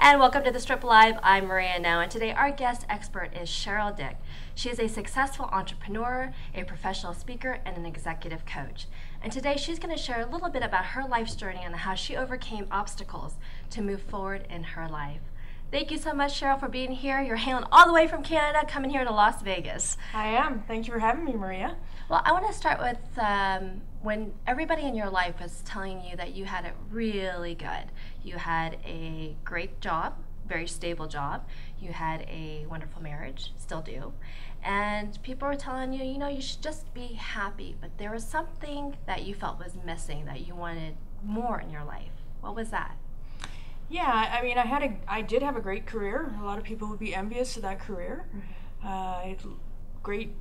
And welcome to the Strip Live. I'm Maria Ngo, and today our guest expert is Cheryl Dyck. She is a successful entrepreneur, a professional speaker, and an executive coach. And today she's going to share a little bit about her life's journey and how she overcame obstacles to move forward in her life. Thank you so much, Cheryl, for being here. You're hailing all the way from Canada, coming here to Las Vegas. I am. Thank you for having me, Maria. Well, I want to start with when everybody in your life was telling you that you had it really good. You had a great job, very stable job. You had a wonderful marriage, still do. And people were telling you, you know, you should just be happy. But there was something that you felt was missing, that you wanted more in your life. What was that? Yeah, I mean, I did have a great career. A lot of people would be envious of that career. I had a great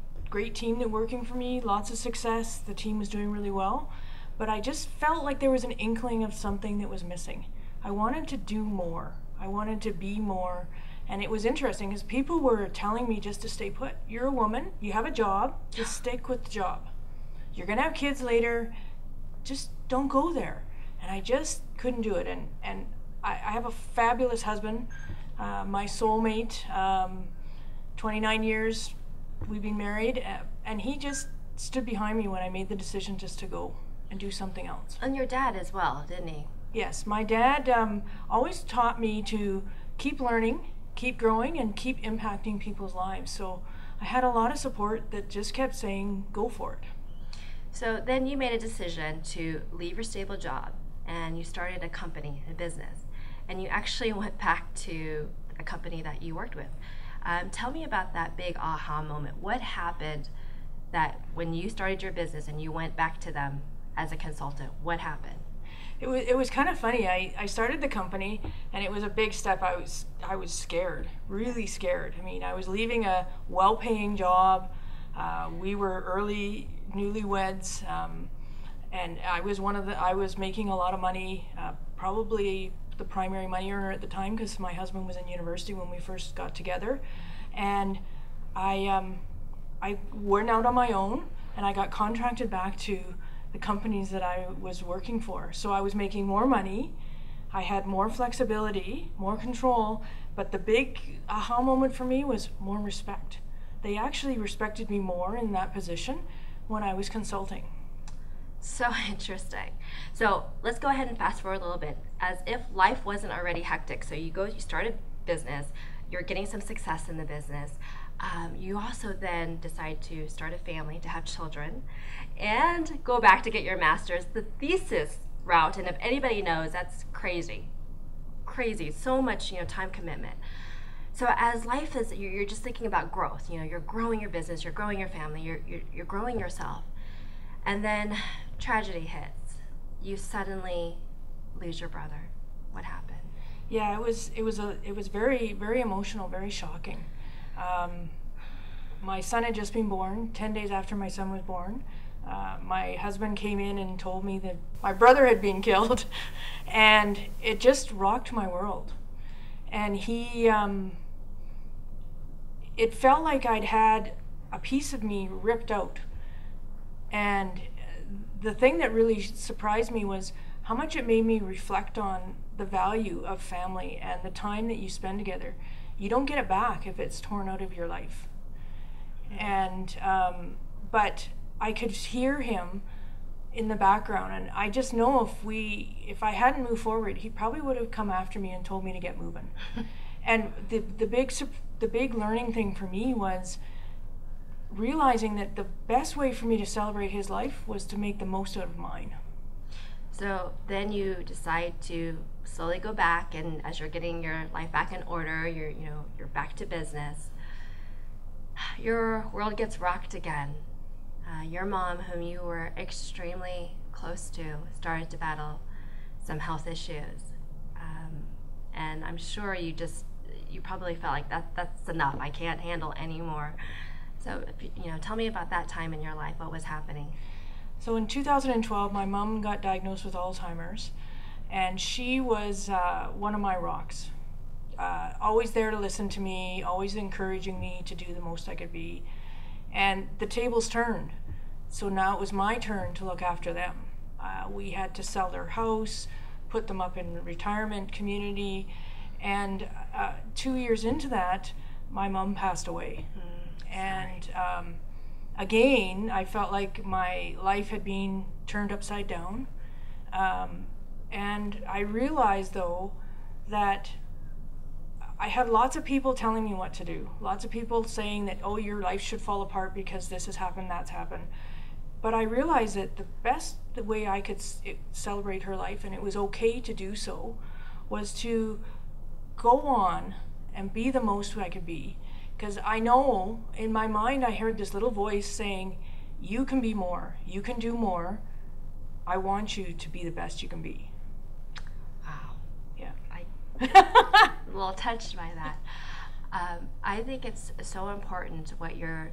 team that working for me, lots of success. The team was doing really well, but I just felt like there was an inkling of something that was missing. I wanted to do more. I wanted to be more, and it was interesting because people were telling me just to stay put. You're a woman. You have a job. Just stick with the job. You're gonna have kids later. Just don't go there. And I just couldn't do it. And I have a fabulous husband, my soulmate, 29 years we've been married, and he just stood behind me when I made the decision just to go and do something else. And your dad as well, didn't he? Yes, my dad always taught me to keep learning, keep growing, and keep impacting people's lives. So I had a lot of support that just kept saying, go for it. So then you made a decision to leave your stable job, and you started a company, a business. And you actually went back to a company that you worked with. Tell me about that big aha moment. What happened that when you started your business and you went back to them as a consultant, what happened? It was kind of funny. I started the company, and it was a big step. I was scared, really scared. I mean, I was leaving a well-paying job. We were early newlyweds, and I was making a lot of money, probably the primary money earner at the time, because my husband was in university when we first got together, and I went out on my own, and I got contracted back to the companies that I was working for. So I was making more money, I had more flexibility, more control, but the big aha moment for me was more respect. They actually respected me more in that position when I was consulting. So interesting. So let's go ahead and fast forward a little bit, as if life wasn't already hectic. So you start a business, you're getting some success in the business. You also then decide to start a family, to have children, and go back to get your master's, the thesis route. And if anybody knows, that's crazy, crazy. So much, you know, time commitment. So as life is, you're just thinking about growth. You know, you're growing your business, you're growing your family, you're growing yourself. And then tragedy hits. You suddenly lose your brother. What happened? Yeah, it was very, very emotional, very shocking. My son had just been born. 10 days after my son was born, my husband came in and told me that my brother had been killed, and it just rocked my world. And he, it felt like I'd had a piece of me ripped out. And the thing that really surprised me was how much it made me reflect on the value of family and the time that you spend together. You don't get it back if it's torn out of your life. And but I could hear him in the background, and I just know if I hadn't moved forward, he probably would have come after me and told me to get moving. And the big learning thing for me was realizing that the best way for me to celebrate his life was to make the most out of mine. So then you decide to slowly go back, and as you're getting your life back in order, you're back to business. Your world gets rocked again. Your mom, whom you were extremely close to, started to battle some health issues, and I'm sure you probably felt like that's enough. I can't handle anymore. So, you know, tell me about that time in your life. What was happening? So in 2012, my mom got diagnosed with Alzheimer's, and she was one of my rocks. Always there to listen to me, always encouraging me to do the most I could be. And the tables turned. So now it was my turn to look after them. We had to sell their house, put them up in retirement community, And 2 years into that, my mom passed away. Mm, and again, I felt like my life had been turned upside down. And I realized, though, that I had lots of people telling me what to do. Lots of people saying that, oh, your life should fall apart because this has happened, that's happened. But I realized that the way I could celebrate her life, and it was okay to do so, was to go on and be the most who I could be. Because I know, in my mind, I heard this little voice saying, you can be more, you can do more. I want you to be the best you can be. Wow. Yeah. I well touched by that. I think it's so important what your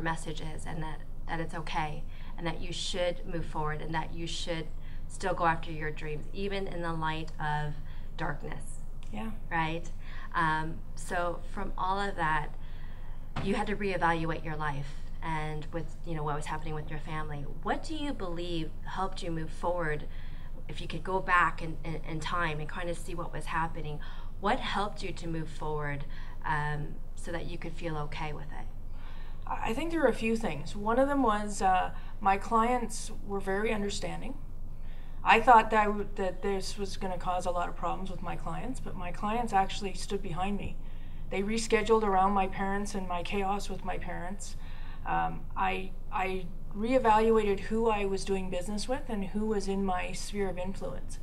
message is, and that it's okay, and that you should move forward, and that you should still go after your dreams, even in the light of darkness. Yeah. Right? So from all of that, you had to reevaluate your life, and with, you know, what was happening with your family. What do you believe helped you move forward? If you could go back in time and kind of see what was happening, what helped you to move forward so that you could feel okay with it? I think there were a few things. One of them was my clients were very understanding. I thought that, that this was going to cause a lot of problems with my clients, but my clients actually stood behind me. They rescheduled around my parents and my chaos with my parents. I reevaluated who I was doing business with and who was in my sphere of influence.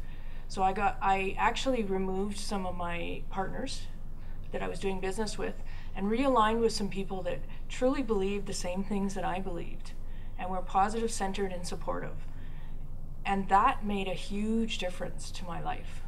So I actually removed some of my partners that I was doing business with and realigned with some people that truly believed the same things that I believed and were positive, centered, and supportive. And that made a huge difference to my life.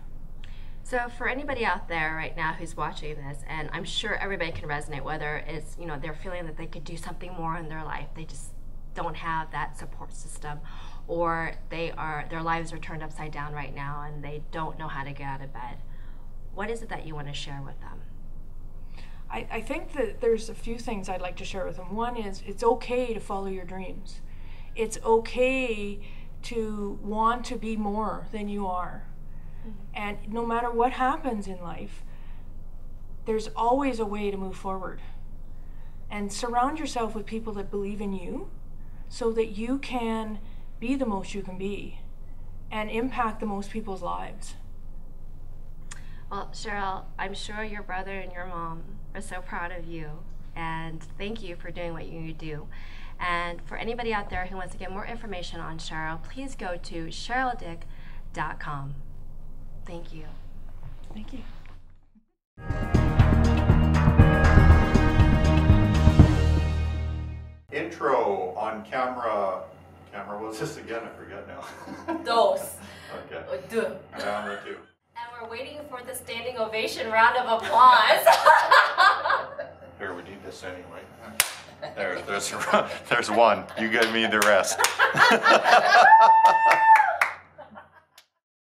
So for anybody out there right now who's watching this, and I'm sure everybody can resonate, whether it's, you know, they're feeling that they could do something more in their life, they just don't have that support system, or their lives are turned upside down right now and they don't know how to get out of bed. What is it that you want to share with them? I think that there's a few things I'd like to share with them. One is, it's okay to follow your dreams. It's okay to want to be more than you are. And no matter what happens in life, there's always a way to move forward. And surround yourself with people that believe in you so that you can be the most you can be and impact the most people's lives. Well, Cheryl, I'm sure your brother and your mom are so proud of you, and thank you for doing what you do. And for anybody out there who wants to get more information on Cheryl, please go to CherylDyck.com. Thank you. Thank you. Intro on camera. Camera, what's this again? I forget now. Dos. Okay. Deux. Camera two. And we're waiting for the standing ovation round of applause. Here, we need this anyway. There's one. You give me the rest.